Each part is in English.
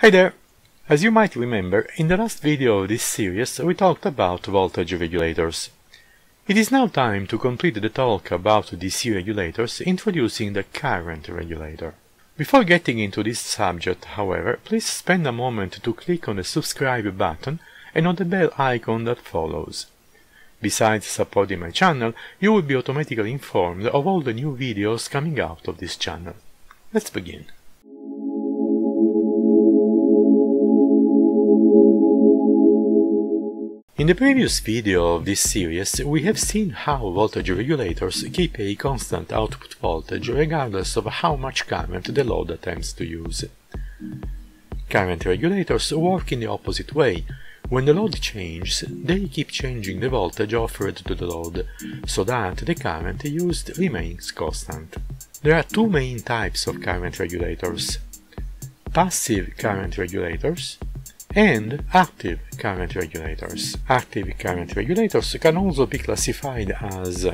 Hey there! As you might remember, in the last video of this series we talked about voltage regulators. It is now time to complete the talk about DC regulators, introducing the current regulator. Before getting into this subject, however, please spend a moment to click on the subscribe button and on the bell icon that follows. Besides supporting my channel, you will be automatically informed of all the new videos coming out of this channel. Let's begin. In the previous video of this series, we have seen how voltage regulators keep a constant output voltage regardless of how much current the load attempts to use. Current regulators work in the opposite way. When the load changes, they keep changing the voltage offered to the load, so that the current used remains constant. There are two main types of current regulators: passive current regulators and active current regulators. Active current regulators can also be classified as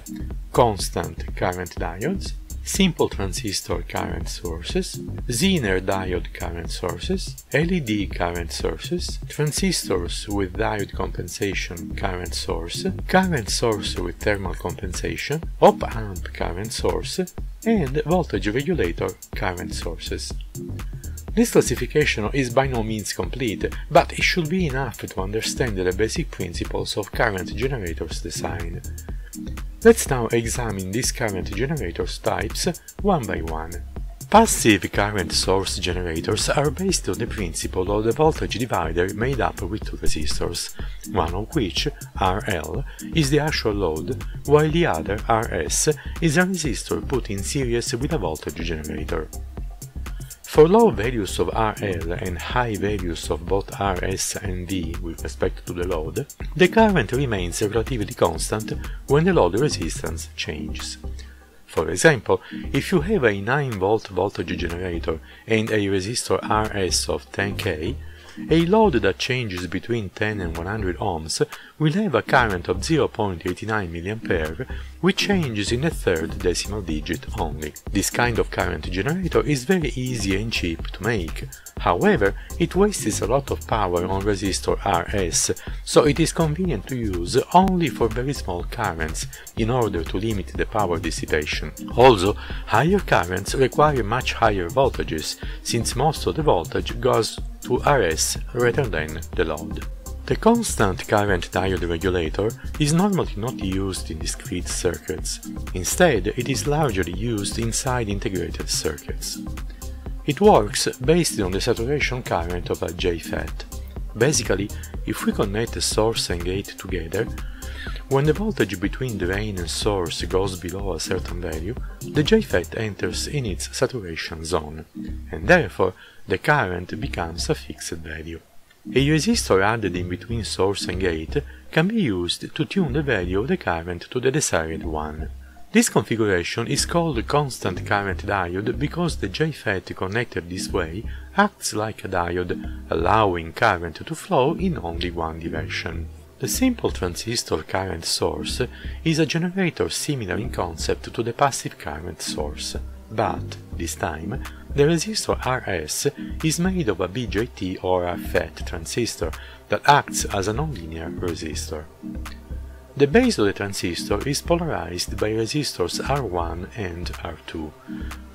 constant current diodes, simple transistor current sources, Zener diode current sources, LED current sources, transistors with diode compensation current source with thermal compensation, op-amp current source, and voltage regulator current sources. This classification is by no means complete, but it should be enough to understand the basic principles of current generators design. Let's now examine these current generators types one by one. Passive current source generators are based on the principle of the voltage divider made up with two resistors, one of which, RL, is the actual load, while the other, RS, is a resistor put in series with a voltage generator. For low values of RL and high values of both RS and V with respect to the load, the current remains relatively constant when the load resistance changes. For example, if you have a 9V voltage generator and a resistor RS of 10K, a load that changes between 10 and 100 ohms will have a current of 0.89 mA, which changes in the third decimal digit only. This kind of current generator is very easy and cheap to make. However, it wastes a lot of power on resistor RS, so it is convenient to use only for very small currents in order to limit the power dissipation. Also, higher currents require much higher voltages, since most of the voltage goes to RS rather than the load. The constant current diode regulator is normally not used in discrete circuits. Instead, it is largely used inside integrated circuits. It works based on the saturation current of a JFET. Basically, if we connect the source and gate together, when the voltage between drain and source goes below a certain value, the JFET enters in its saturation zone, and therefore the current becomes a fixed value. A resistor added in between source and gate can be used to tune the value of the current to the desired one. This configuration is called constant current diode because the JFET connected this way acts like a diode, allowing current to flow in only one direction. The simple transistor current source is a generator similar in concept to the passive current source, but this time the resistor RS is made of a BJT or a FET transistor that acts as a nonlinear resistor. The base of the transistor is polarized by resistors R1 and R2.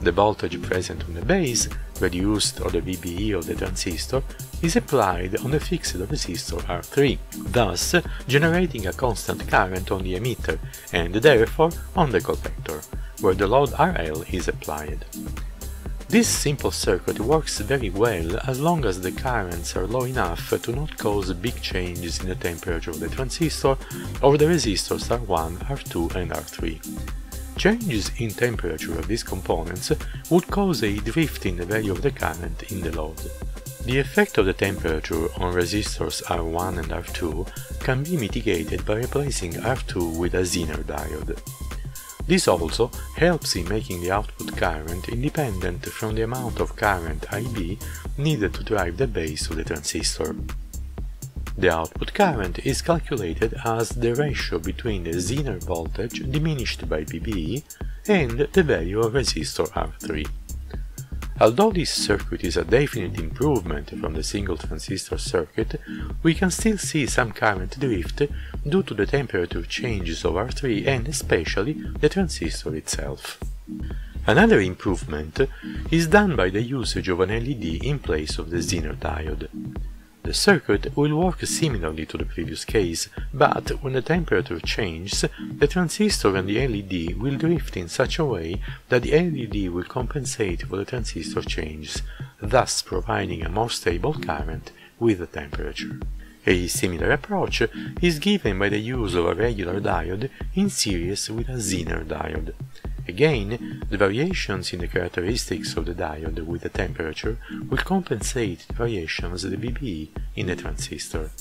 The voltage present on the base, reduced or the VBE of the transistor, is applied on the fixed resistor R3, thus generating a constant current on the emitter and therefore on the collector, where the load RL is applied. This simple circuit works very well as long as the currents are low enough to not cause big changes in the temperature of the transistor or the resistors R1, R2 and R3. Changes in temperature of these components would cause a drift in the value of the current in the load. The effect of the temperature on resistors R1 and R2 can be mitigated by replacing R2 with a Zener diode. This also helps in making the output current independent from the amount of current IB needed to drive the base of the transistor. The output current is calculated as the ratio between the Zener voltage diminished by VBE and the value of resistor R3. Although this circuit is a definite improvement from the single transistor circuit, we can still see some current drift due to the temperature changes of R3 and especially the transistor itself. Another improvement is done by the usage of an LED in place of the Zener diode. The circuit will work similarly to the previous case, but when the temperature changes, the transistor and the LED will drift in such a way that the LED will compensate for the transistor changes, thus providing a more stable current with the temperature. A similar approach is given by the use of a regular diode in series with a Zener diode. Again, the variations in the characteristics of the diode with the temperature will compensate the variations of the VBE in the transistor.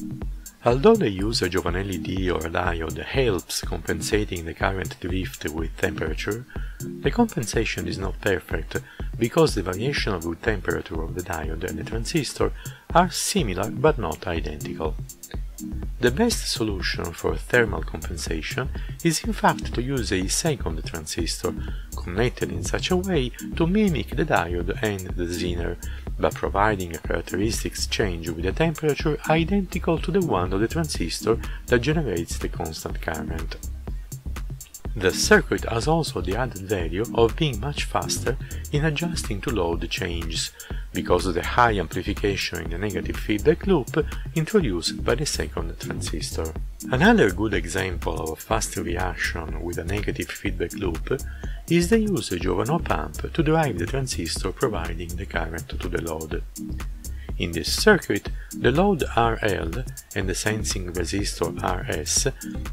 Although the usage of an LED or a diode helps compensating the current drift with temperature, the compensation is not perfect because the variation with temperature of the diode and the transistor are similar but not identical. The best solution for thermal compensation is in fact to use a second transistor, connected in such a way to mimic the diode and the Zener, but providing a characteristics change with a temperature identical to the one of the transistor that generates the constant current. The circuit has also the added value of being much faster in adjusting to load changes, because of the high amplification in the negative feedback loop introduced by the second transistor. Another good example of a fast reaction with a negative feedback loop is the usage of an op-amp to drive the transistor providing the current to the load. In this circuit, the load RL and the sensing resistor RS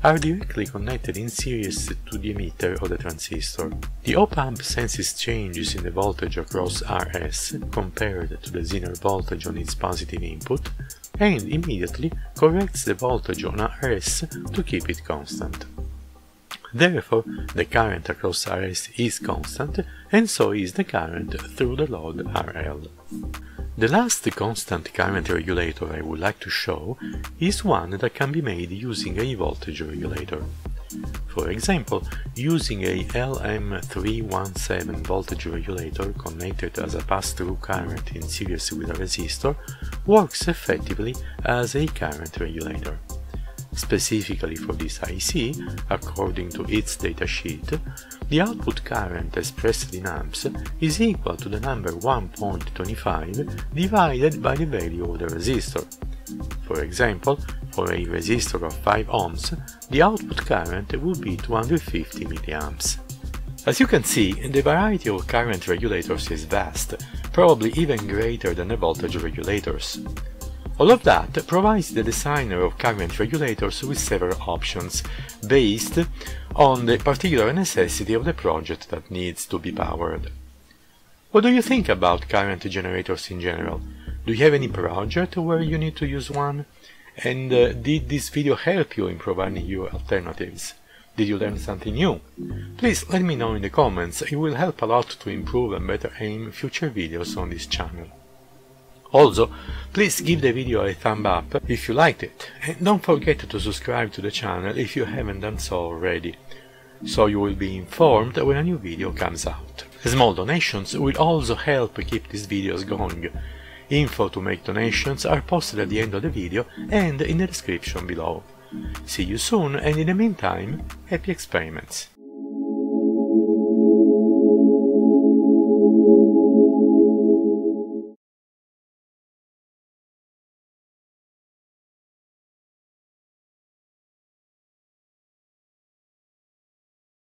are directly connected in series to the emitter of the transistor. The op-amp senses changes in the voltage across RS compared to the Zener voltage on its positive input, and immediately corrects the voltage on RS to keep it constant. Therefore, the current across RS is constant, and so is the current through the load RL. The last constant current regulator I would like to show is one that can be made using a voltage regulator. For example, using a LM317 voltage regulator connected as a pass-through current in series with a resistor works effectively as a current regulator. Specifically for this IC, according to its datasheet, the output current expressed in amps is equal to the number 1.25 divided by the value of the resistor. For example, for a resistor of 5 ohms, the output current would be 250 milliamps. As you can see, the variety of current regulators is vast, probably even greater than the voltage regulators. All of that provides the designer of current regulators with several options, based on the particular necessity of the project that needs to be powered. What do you think about current generators in general? Do you have any project where you need to use one? And did this video help you in providing you alternatives? Did you learn something new? Please let me know in the comments, it will help a lot to improve and better aim future videos on this channel. Also, please give the video a thumb up if you liked it, and don't forget to subscribe to the channel if you haven't done so already, so you will be informed when a new video comes out. Small donations will also help keep these videos going. Info to make donations are posted at the end of the video and in the description below. See you soon, and in the meantime, happy experiments!